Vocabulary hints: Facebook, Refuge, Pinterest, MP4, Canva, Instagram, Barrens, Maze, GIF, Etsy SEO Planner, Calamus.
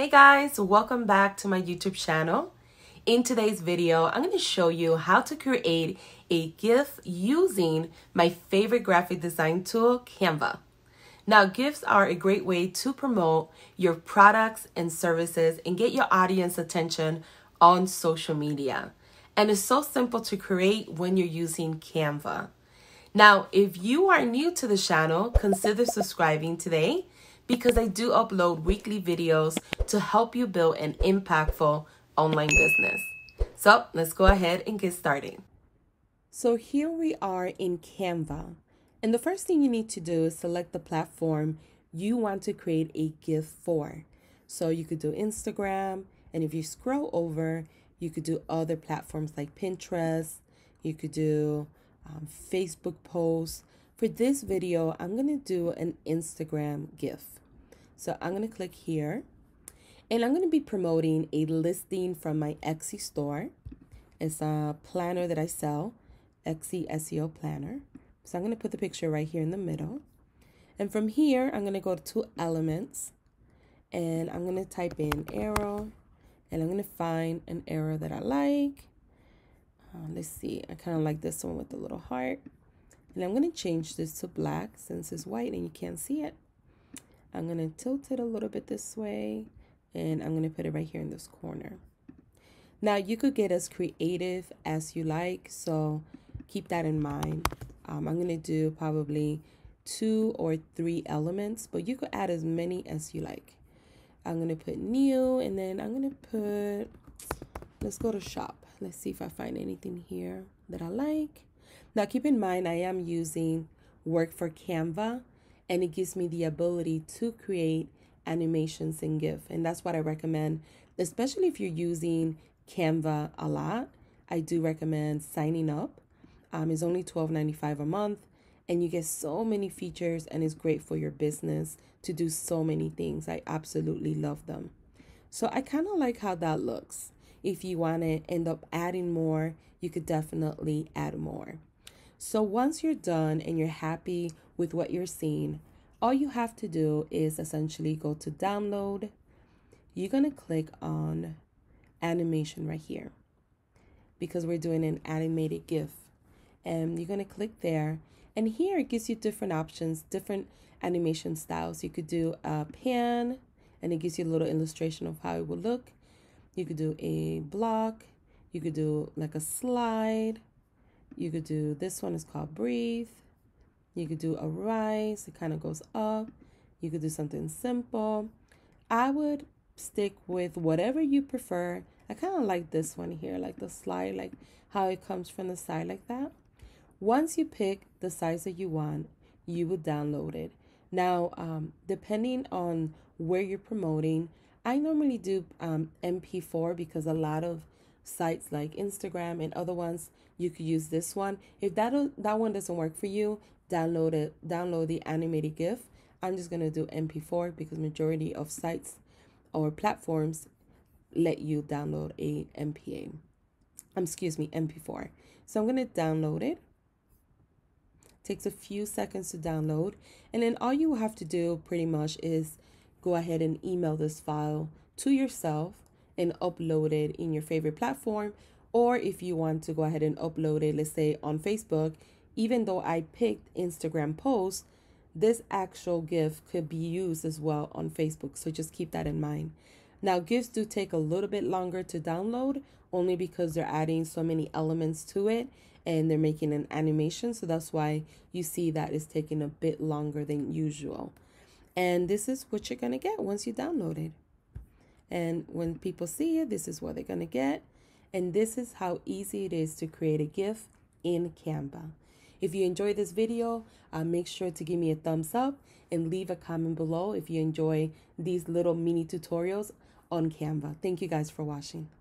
Hey guys, welcome back to my YouTube channel. In today's video, I'm going to show you how to create a GIF using my favorite graphic design tool, Canva. Now, GIFs are a great way to promote your products and services and get your audience attention on social media. And it's so simple to create when you're using Canva. Now, if you are new to the channel, consider subscribing today, because I do upload weekly videos to help you build an impactful online business. So let's go ahead and get started. So here we are in Canva. And the first thing you need to do is select the platform you want to create a GIF for. So you could do Instagram, and if you scroll over, you could do other platforms like Pinterest, you could do Facebook posts. For this video, I'm going to do an Instagram GIF. So I'm going to click here, and I'm going to be promoting a listing from my Etsy store. It's a planner that I sell, Etsy SEO Planner. So I'm going to put the picture right here in the middle. And from here, I'm going to go to Elements, and I'm going to type in arrow, and I'm going to find an arrow that I like. Let's see, I kind of like this one with the little heart. And I'm going to change this to black since it's white and you can't see it. I'm going to tilt it a little bit this way, and I'm going to put it right here in this corner. Now, you could get as creative as you like, so keep that in mind. I'm going to do probably 2 or 3 elements, but you could add as many as you like. I'm going to put new, and then I'm going to put, let's go to shop. Let's see if I find anything here that I like. Now, keep in mind, I am using Work for Canva, and it gives me the ability to create animations in GIF, and that's what I recommend, especially if you're using Canva a lot. I do recommend signing up. It's only $12.95 a month, and you get so many features, and it's great for your business to do so many things. I absolutely love them. So I kind of like how that looks. If you want to end up adding more, you could definitely add more. So once you're done and you're happy with what you're seeing, all you have to do is essentially go to download. You're going to click on animation right here because we're doing an animated GIF. And you're going to click there. And here it gives you different options, different animation styles. You could do a pan, and it gives you a little illustration of how it would look. You could do a block. You could do like a slide. You could do, this one is called breathe. You could do a rise. It kind of goes up. You could do something simple. I would stick with whatever you prefer. I kind of like this one here, like the slide, like how it comes from the side like that. Once you pick the size that you want, you would download it. Now, depending on where you're promoting, I normally do MP4 because a lot of sites like Instagram and other ones, you could use this one. If that one doesn't work for you, download it. Download the animated GIF. I'm just gonna do MP4 because majority of sites or platforms let you download a MP4. So I'm gonna download it. Takes a few seconds to download, and then all you have to do pretty much is go ahead and email this file to yourself and upload it in your favorite platform. Or if you want to go ahead and upload it, let's say on Facebook, even though I picked Instagram posts, this actual GIF could be used as well on Facebook. So just keep that in mind. Now, GIFs do take a little bit longer to download only because they're adding so many elements to it and they're making an animation. So that's why you see that it's taking a bit longer than usual. And this is what you're going to get once you download it. And when people see it, this is what they're going to get. And this is how easy it is to create a GIF in Canva. If you enjoyed this video, make sure to give me a thumbs up and leave a comment below if you enjoy these little mini tutorials on Canva. Thank you guys for watching.